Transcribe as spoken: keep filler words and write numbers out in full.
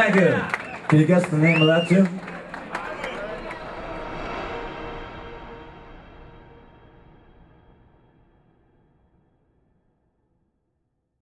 Thank you. Can you guess the name of that tune?